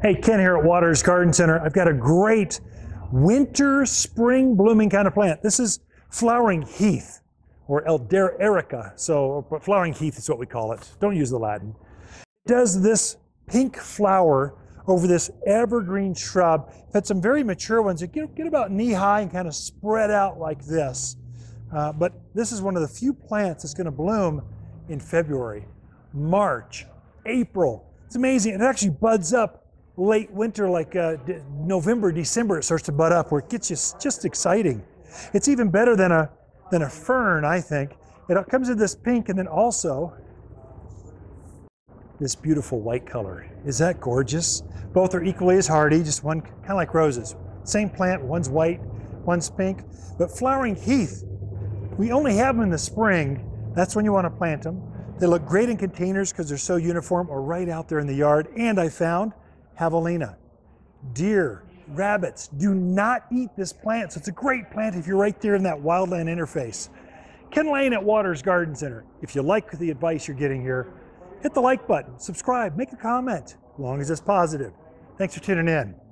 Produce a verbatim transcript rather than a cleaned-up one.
Hey, Ken here at Watters Garden Center. I've got a great winter, spring blooming kind of plant. This is flowering heath, or Erica. So, but flowering heath is what we call it. Don't use the Latin. It does this pink flower over this evergreen shrub. I've had some very mature ones that get, get about knee high and kind of spread out like this. Uh, but this is one of the few plants that's going to bloom in February, March, April. It's amazing. It actually buds up late winter, like uh, de November, December, it starts to bud up, where it gets you just exciting. It's even better than a, than a fern, I think. It comes in this pink, and then also this beautiful white color. Is that gorgeous? Both are equally as hardy, just one, kind of like roses. Same plant, one's white, one's pink. But flowering heath, we only have them in the spring. That's when you want to plant them. They look great in containers because they're so uniform, or right out there in the yard. And I found Javelina. Deer, rabbits do not eat this plant, so it's a great plant if you're right there in that wildland interface. Ken Lane at Watters Garden Center. If you like the advice you're getting here, hit the like button, subscribe, make a comment, as long as it's positive. Thanks for tuning in.